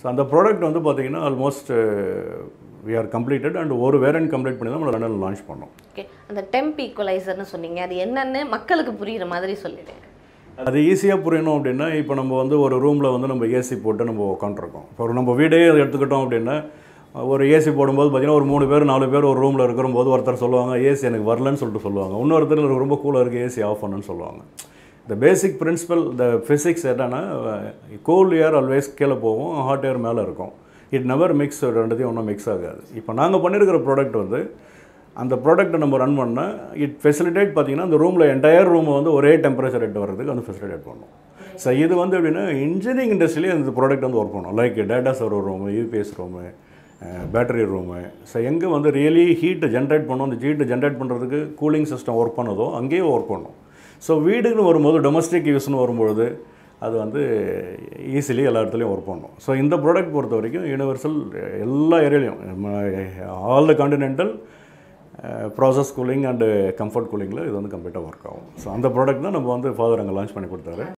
So, the product almost we are completed and one variant complete launch. Okay. And the temp equalizer nu sonneenga adu enna nu makkalukku puriyra maadhiri sollideenga. Adu easy ah puriyano appadina ipo namu oru room la namu AC potu namu ukandirukom. For namu video eduthukitom appadina oru AC podumbodhu pathina oru 3 per 4 per oru room la irukumbodhu oru thar solluvaanga AC enakku varala nu sollu solluvaanga. Innoru thar romba cool ah irukku AC off pannu solluvaanga. The basic principle, the physics edana cold air always kela povom, hot air mela irukum. It never mix rendathaiyum mix agadu. Ipo naanga pannirukra product vandu and the product number run panna it facilitate pathina the room la entire room vandu ore temperature at varadhukku and facilitate pannom. So idu vandu appadina engineering industry la indha product vandu work pannom like data server room, UPS room, battery room. So enga vandu really heat generate pannom, the heat generate pandradhukku cooling system work pannadho ange work pannom. So வீடுக்கு வரும்போது domestic use னு வரும்போது அது வந்து easily எல்லா இடத்துலயும் work பண்ணும். So இந்த ப்ராடக்ட் பொறுத்த வரைக்கும் யுனிவர்சல் எல்லா ஏரியாலயும் all the continental process cooling and comfort cooling ல இது வந்து கம்ப்ளீட்டா வர்க் ஆகும். சோ அந்த ப்ராடக்ட் தான் நம்ம வந்து ஃபாதர் அங்க லான்ச் பண்ணி கொடுத்தாரு.